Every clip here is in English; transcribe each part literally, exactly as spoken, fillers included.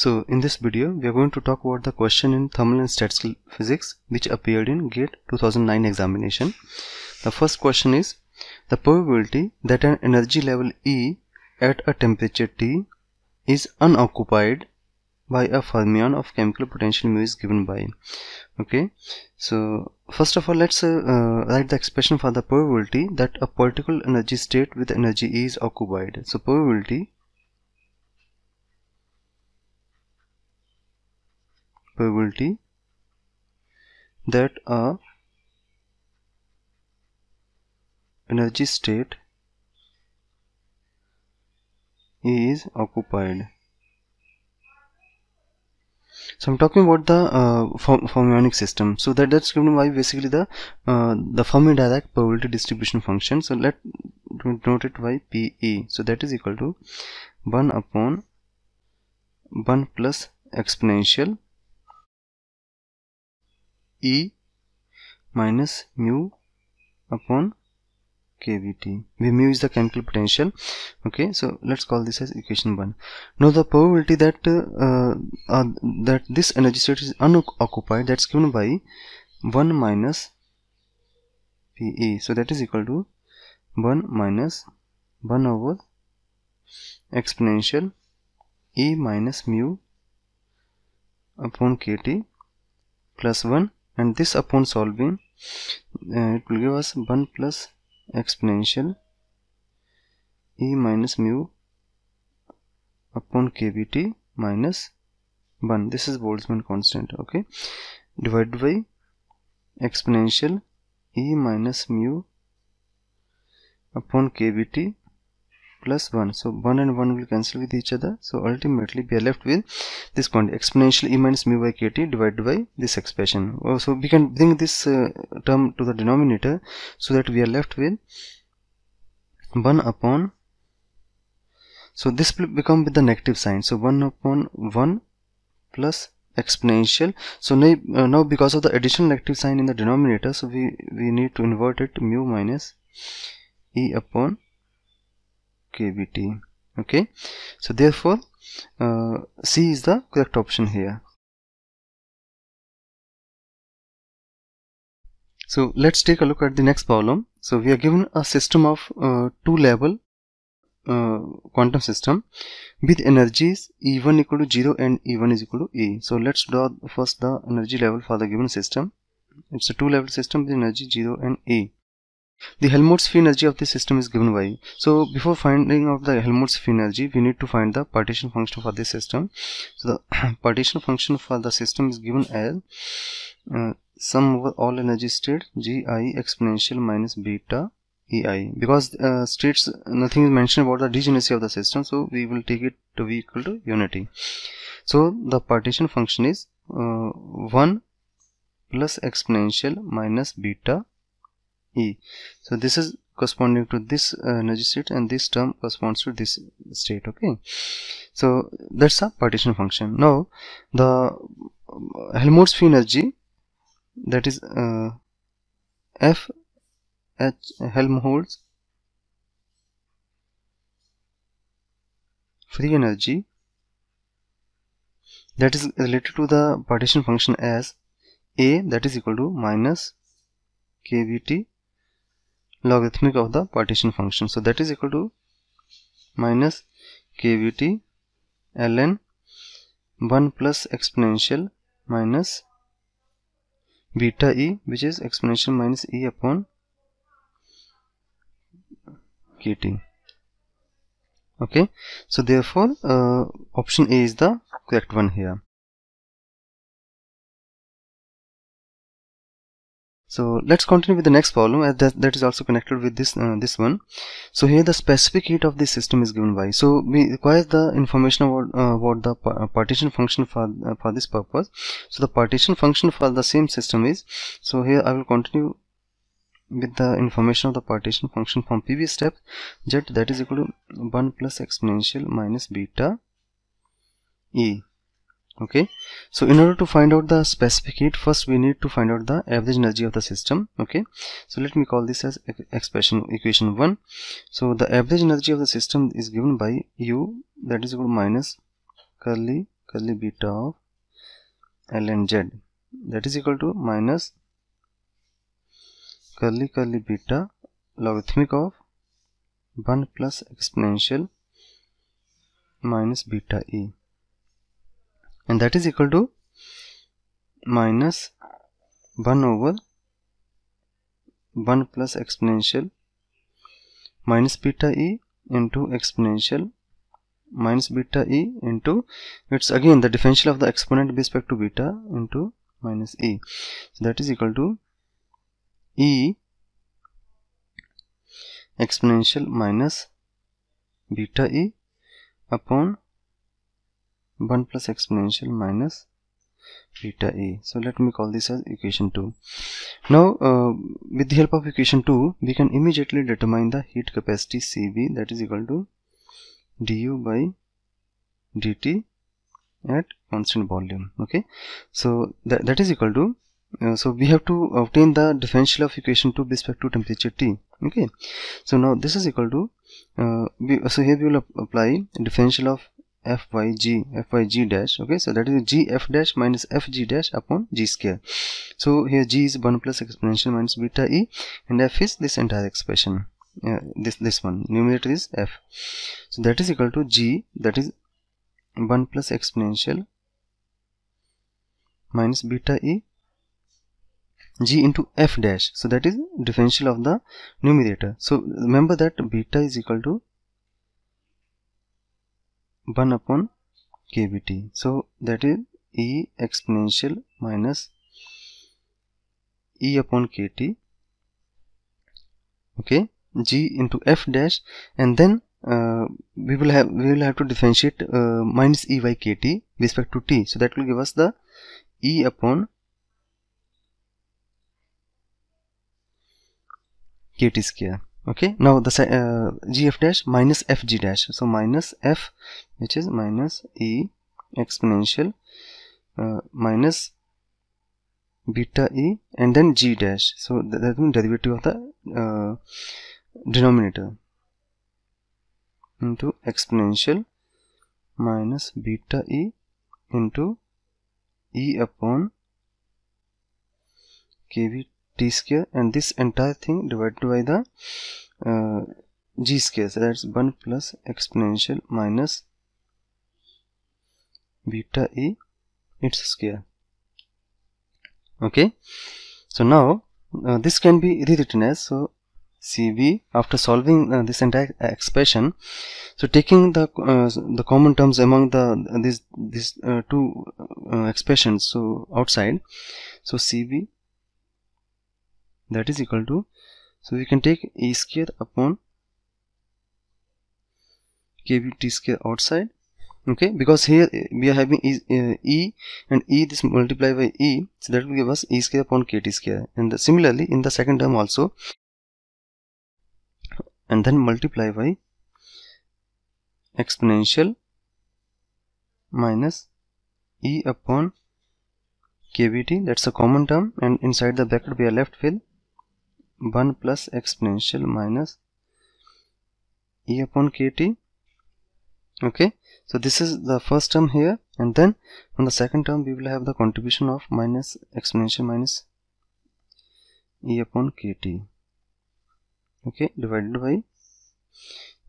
So in this video we are going to talk about the question in thermal and statistical physics which appeared in GATE two thousand nine examination. The first question is the probability that an energy level E at a temperature T is unoccupied by a fermion of chemical potential mu is given by. Okay, so first of all let's uh, uh, write the expression for the probability that a particular energy state with energy E is occupied. So probability probability that a energy state E is occupied. So I'm talking about the uh, fermionic system. So that that's given by basically the uh, the Fermi-Dirac probability distribution function. So let denote it by P E. So that is equal to one upon one plus exponential E minus mu upon K V T, where mu is the chemical potential. Okay, so let's call this as equation one. Now the probability that uh, uh, that this energy state is unoccupied, that's given by one minus P E. So that is equal to one minus one over exponential E minus mu upon K T plus one, and this upon solving uh, it will give us one plus exponential E minus mu upon K V T minus one, this is Boltzmann constant, okay, divided by exponential E minus mu upon K V T plus one. So one and one will cancel with each other, so ultimately we are left with this quantity exponential E minus mu by K T divided by this expression. Oh, so we can bring this uh, term to the denominator, so that we are left with one upon, so this will become with the negative sign, so one upon one plus exponential. So now, uh, now because of the additional negative sign in the denominator, so we, we need to invert it to mu minus E upon K V T. Okay, so therefore uh, C is the correct option here. So let's take a look at the next problem. So we are given a system of uh, two level uh, quantum system with energies E one equal to zero and E one is equal to E. So let's draw first the energy level for the given system. It's a two level system with energy zero and E. The Helmholtz free energy of this system is given by. So before finding out the Helmholtz free energy, we need to find the partition function for this system. So the partition function for the system is given as uh, sum over all energy states G I exponential minus beta E I. Because uh, states, nothing is mentioned about the degeneracy of the system, so we will take it to be equal to unity. So the partition function is uh, one plus exponential minus beta E. So this is corresponding to this uh, energy state, and this term corresponds to this state. Okay, so that's a partition function. Now the Helmholtz free energy, that is uh, F H Helmholtz free energy, that is related to the partition function as A, that is equal to minus K V T logarithmic of the partition function. So that is equal to minus K V T ln one plus exponential minus beta E, which is exponential minus E upon K T. Okay, so therefore uh, option A is the correct one here. So let's continue with the next problem, as that, that is also connected with this uh, this one. So here the specific heat of this system is given by. So we require the information about, uh, about the pa partition function for uh, for this purpose. So the partition function for the same system is. So here I will continue with the information of the partition function from previous step. Z, that is equal to one plus exponential minus beta E. Okay, so in order to find out the specific heat, first we need to find out the average energy of the system. Okay, so let me call this as expression equation one. So the average energy of the system is given by U, that is equal to minus curly curly beta of ln z, that is equal to minus curly curly beta logarithmic of one plus exponential minus beta e, and that is equal to minus one over one plus exponential minus beta e into exponential minus beta e into, it's again the differential of the exponent with respect to beta, into minus e. So that is equal to e exponential minus beta e upon one plus exponential minus beta e. So let me call this as equation two. Now uh, with the help of equation two, we can immediately determine the heat capacity C V, that is equal to du by dt at constant volume. Okay, so that, that is equal to uh, so we have to obtain the differential of equation two with respect to temperature T. Okay, so now this is equal to uh, we, so here we will ap apply differential of f by g f by g dash. Okay, so that is g f dash minus f g dash upon g square. So here g is one plus exponential minus beta e and f is this entire expression, uh, this this one, numerator is f. So that is equal to g, that is one plus exponential minus beta e g into f dash, so that is differential of the numerator. So remember that beta is equal to one upon k b t, so that is e exponential minus e upon kt, okay, g into f dash, and then uh, we will have we will have to differentiate uh, minus e by kt with respect to t, so that will give us the e upon kt square. Okay, now the uh, gf dash minus fg dash, so minus f, which is minus e exponential uh, minus beta e and then g dash, so that, that means derivative of the uh, denominator, into exponential minus beta e into e upon kv t square, and this entire thing divided by the uh, g square, so that's one plus exponential minus beta e its square. Okay, so now uh, this can be rewritten as, so C V after solving uh, this entire expression, so taking the uh, the common terms among the these these uh, two uh, expressions, so outside, so C V, that is equal to, so we can take e square upon k b t square outside. Okay, because here we are having e, uh, e and e, this multiply by e, so that will give us e square upon kt square, and the, similarly in the second term also, and then multiply by exponential minus e upon k b t, that's a common term, and inside the bracket we are left with one plus exponential minus e upon kt. Okay, so this is the first term here, and then on the second term we will have the contribution of minus exponential minus e upon kt, okay, divided by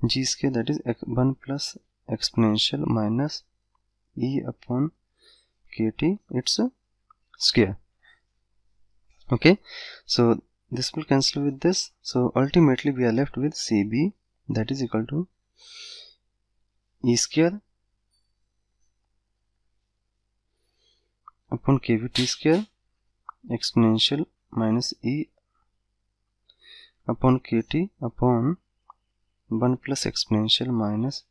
g square, that is one plus exponential minus e upon kt its square. Okay, so this will cancel with this, so ultimately we are left with C B, that is equal to e square upon k b t square exponential minus e upon kt upon one plus exponential minus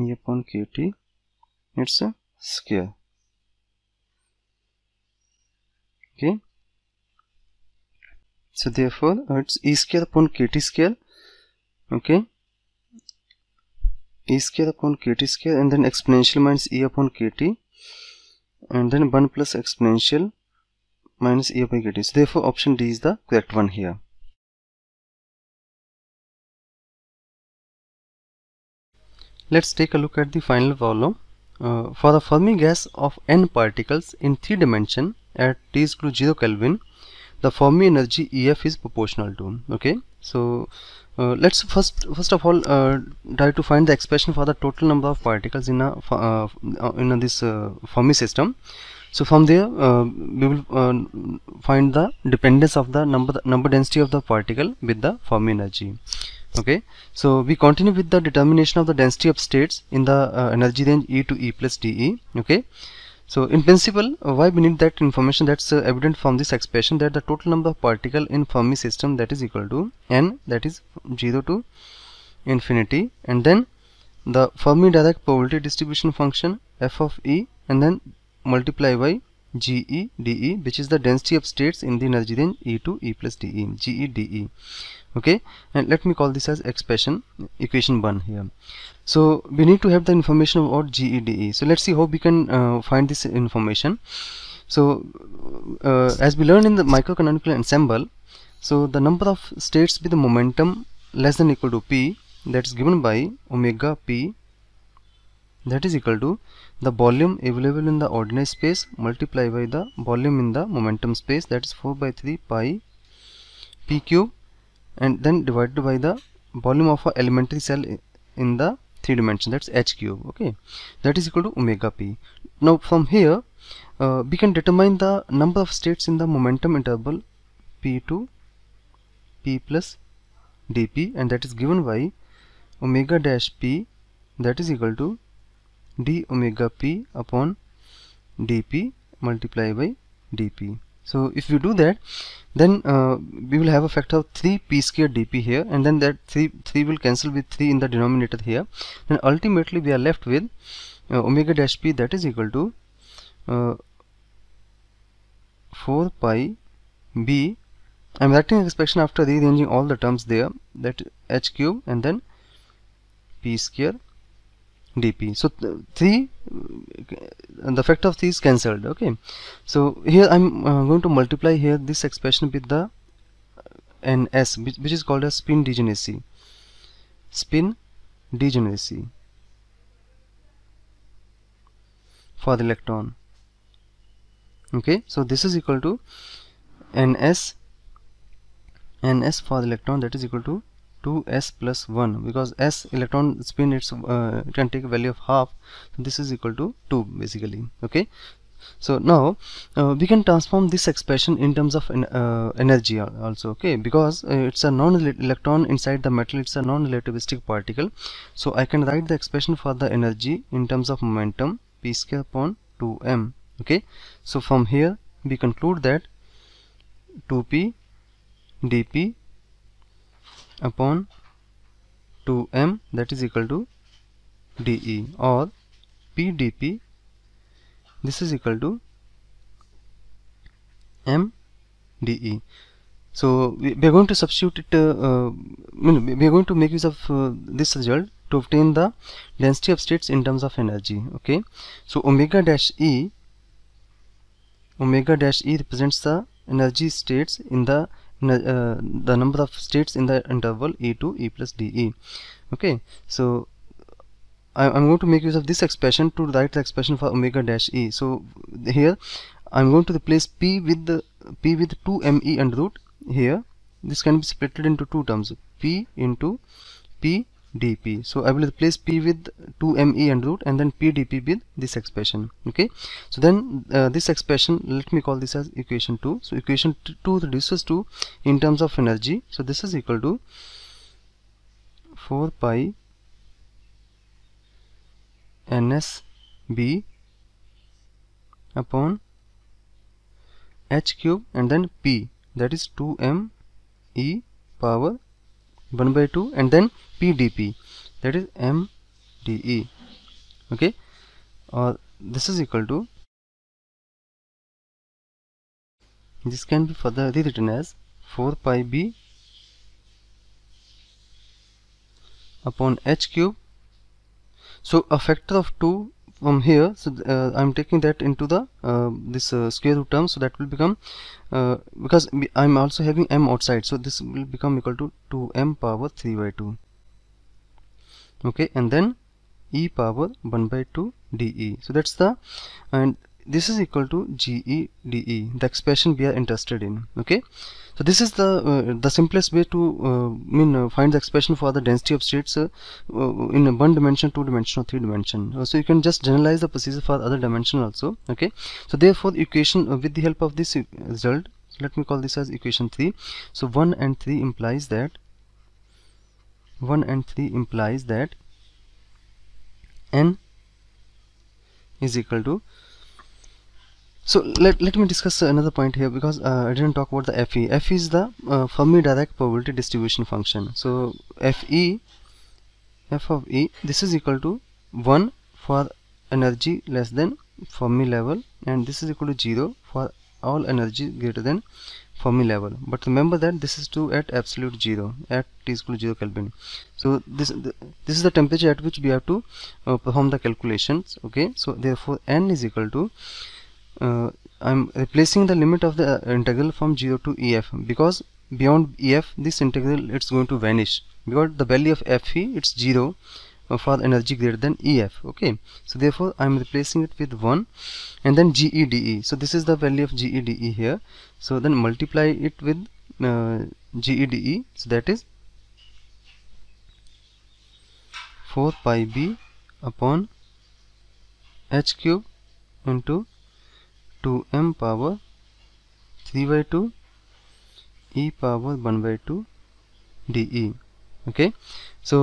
e upon kt its a square. Okay, so therefore it's e square upon kt square, okay, e square upon kt square, and then exponential minus e upon kt, and then one plus exponential minus e upon kt. So therefore option D is the correct one here. Let's take a look at the final problem. Uh, for the Fermi gas of n particles in three dimension at t is equal to zero Kelvin, the Fermi energy E F is proportional to. Okay, so uh, let's first first of all uh, try to find the expression for the total number of particles in a uh, in a this uh, Fermi system. So from there uh, we will uh, find the dependence of the number number density of the particle with the Fermi energy. Okay, so we continue with the determination of the density of states in the uh, energy range E to E plus dE. Okay, so in principle uh, why we need that information, that's uh, evident from this expression, that the total number of particles in Fermi system, that is equal to n, that is zero to infinity, and then the Fermi-Dirac probability distribution function f of E, and then multiply by G E dE, which is the density of states in the energy range E to E plus dE, G E dE. Okay, and let me call this as expression equation one here. So we need to have the information about G E dE. So let's see how we can uh, find this information. So uh, as we learned in the microcanonical ensemble, so the number of states with the momentum less than or equal to p, that is given by omega p, that is equal to the volume available in the ordinary space multiplied by the volume in the momentum space, that is four by three pi p cube, and then divided by the volume of an elementary cell in the three dimension, that's h cube. Okay, that is equal to omega p. Now from here uh, we can determine the number of states in the momentum interval p to p plus dp, and that is given by omega dash p, that is equal to d omega p upon dp multiplied by dp. So if you do that, then uh, we will have a factor of three p squared dp here, and then that three three will cancel with three in the denominator here, and ultimately we are left with uh, omega dash p, that is equal to uh, four pi b. I am writing expression after rearranging all the terms there, that h cube and then p square dp. So th three, the factor of three is cancelled. Okay, so here I am uh, going to multiply here this expression with the ns, which, which is called as spin degeneracy, spin degeneracy for the electron. Okay, so this is equal to ns, ns for the electron, that is equal to two s plus one, because s electron spin, it's uh, can take a value of half, so this is equal to two basically. Okay, so now uh, we can transform this expression in terms of en uh, energy also. Okay, because uh, it's a non-electron inside the metal, it's a non-relativistic particle, so I can write the expression for the energy in terms of momentum p square upon two m. Okay, so from here we conclude that two p dp upon two m, that is equal to dE, or p dp, this is equal to m dE. So we, we are going to substitute it, uh, uh, we are going to make use of uh, this result to obtain the density of states in terms of energy. Okay, so omega dash E, omega dash E represents the energy states in the Uh, the number of states in the interval E to E plus dE. Okay, so I am going to make use of this expression to write the expression for omega dash E. So here I am going to replace p with the p with two m e under root. Here this can be splitted into two terms, p into p dp. So I will replace p with two m e under root, and then p dp with this expression. Okay, so then uh, this expression, let me call this as equation two. So equation two reduces to in terms of energy, so this is equal to four pi ns b upon h cube and then p, that is two m e power one by two, and then p dp, that is m dE. Okay, or this is equal to, this can be further rewritten as four pi b upon h cube. So a factor of two from here, so uh, I am taking that into the uh, this uh, square root term, so that will become uh, because I am also having m outside, so this will become equal to two m power three by two. Okay, and then e power one by two dE. So that's the, and this is equal to G E dE, the expression we are interested in. Okay, so this is the uh, the simplest way to uh, mean uh, find the expression for the density of states uh, uh, in one dimension, two dimension, or three dimension. Uh, so you can just generalize the procedure for other dimension also. Okay, so therefore equation uh, with the help of this result, so let me call this as equation three. So one and three implies that one and three implies that n is equal to, so let, let me discuss another point here, because uh, I didn't talk about the F E. F E is the uh, Fermi-Dirac probability distribution function. So F E, F of E, this is equal to one for energy less than Fermi level, and this is equal to zero for all energy greater than Fermi level. But remember that this is to at absolute zero, at T is equal to zero Kelvin. So this this is the temperature at which we have to uh, perform the calculations. Okay, so therefore N is equal to, Uh, I'm replacing the limit of the integral from zero to E F, because beyond E F this integral it's going to vanish, because the value of F E it's zero uh, for energy greater than E F. Okay, so therefore I'm replacing it with one, and then G E D E. So this is the value of G E D E here. So then multiply it with uh, G E D E. So that is four pi b upon h cube into two m power three by two e power one by two dE. Okay, so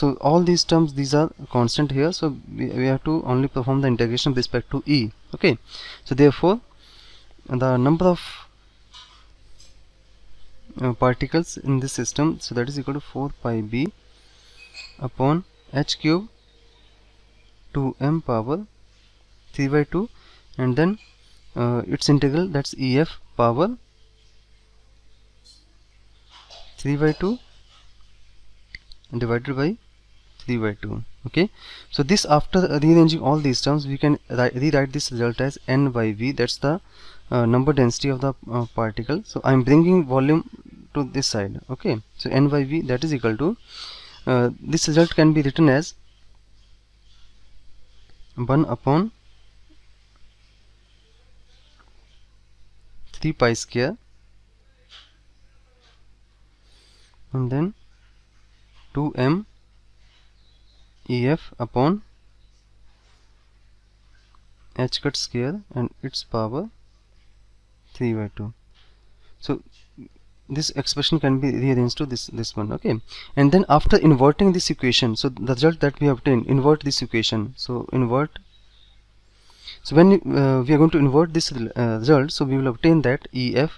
so all these terms, these are constant here, so we, we have to only perform the integration with respect to E. Okay, so therefore the number of uh, particles in this system, so that is equal to four pi b upon h cube two m power three by two, and then uh, its integral, that's E F power three by two divided by three by two. Okay, so this, after rearranging all these terms, we can rewrite this result as N by V, that's the uh, number density of the uh, particle. So I am bringing volume to this side. Okay, so N by V, that is equal to, uh, this result can be written as one upon pi square, and then two m E F upon h cut square and its power three by two. So this expression can be rearranged to this this one. Okay, and then after inverting this equation, so the result that we obtain, invert this equation. So invert, so when uh, we are going to invert this uh, result, so we will obtain that E F,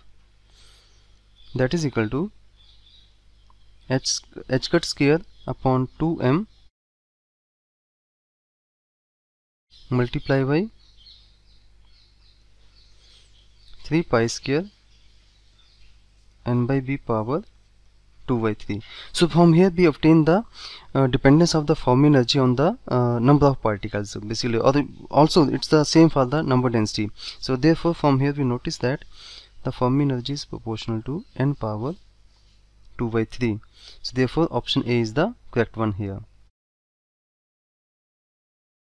that is equal to h, h cut square upon two m multiply by three pi square n by b power two by three. So from here we obtain the uh, dependence of the Fermi energy on the uh, number of particles, so basically, or the, also it's the same for the number density. So therefore from here we notice that the Fermi energy is proportional to n power two by three. So therefore option A is the correct one here.